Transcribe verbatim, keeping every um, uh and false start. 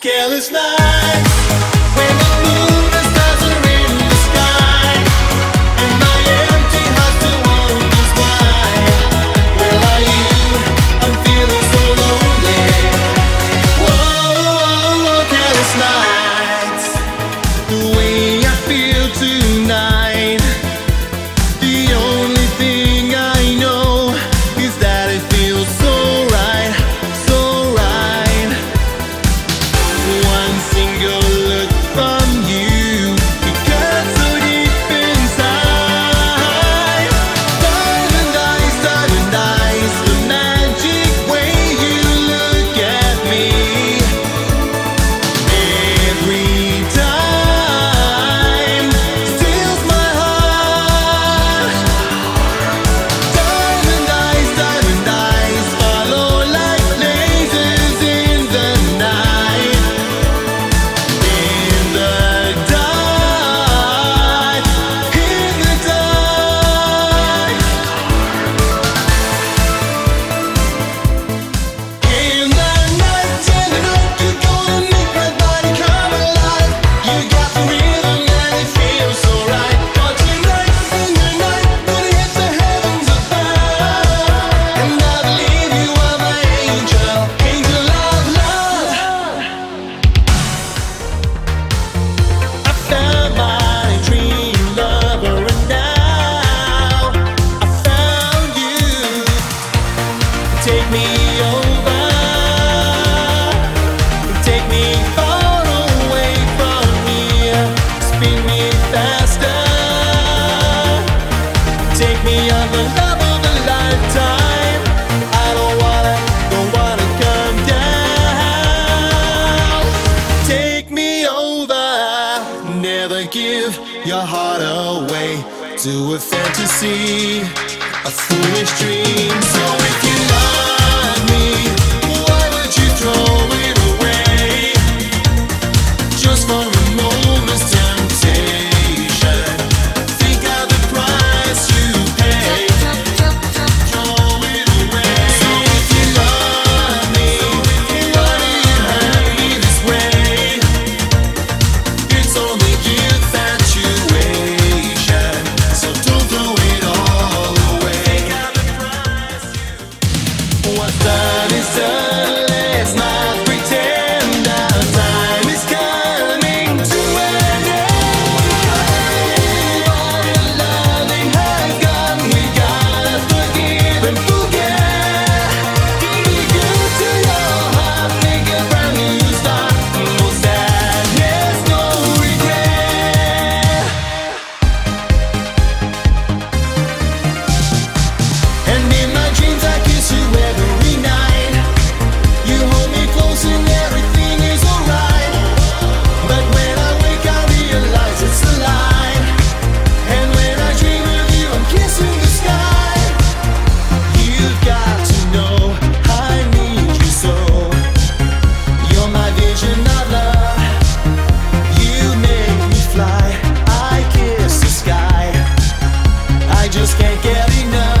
Careless nights when the moon and stars are in the sky, and my empty heart still wonders why. Where are you? I'm feeling so lonely. Whoa, whoa, whoa, careless nights. The way I feel tonight, the only thing I know is that it feels so right, so right. One single look from you, it cuts so deep inside. Diamond eyes, diamond eyes, the magic way you look at me. Every time steals my heart. Diamond eyes, diamond eyes, follow like blazes in the night. In the dark, in the dark, in the night, tell me you're gonna make my body come alive. You got the rhythm and it feels so right. Watching lights in the night when it hits the heavens above, and I believe you are my angel, angel of love. I found my dream lover, and now I found you. Take me over, take me far away from here, spin me faster, take me on the love of a lifetime. I don't wanna, don't wanna come down. Take me over, never give your heart away to a fantasy, a foolish dream. So if you love me, why would you throw it away? Just for a moment's temptation, think of the price you pay. Throw it away. So if you love me, why do you hurt me this way? It's only infatuation, so don't throw it all away. What's done is done, let's not pretend our time is coming to an end. All the loving has gone, we gotta forgive and forget. Give me good to your heart, make a brand new start. No sadness, no regret. And in my dreams I kiss you every night. You hold me close and everything is alright. But when I wake I realize it's a lie. And when I dream of you I'm kissing the sky. You've got to know I need you so. You're my vision of love. You make me fly. I kiss the sky. I just can't get enough.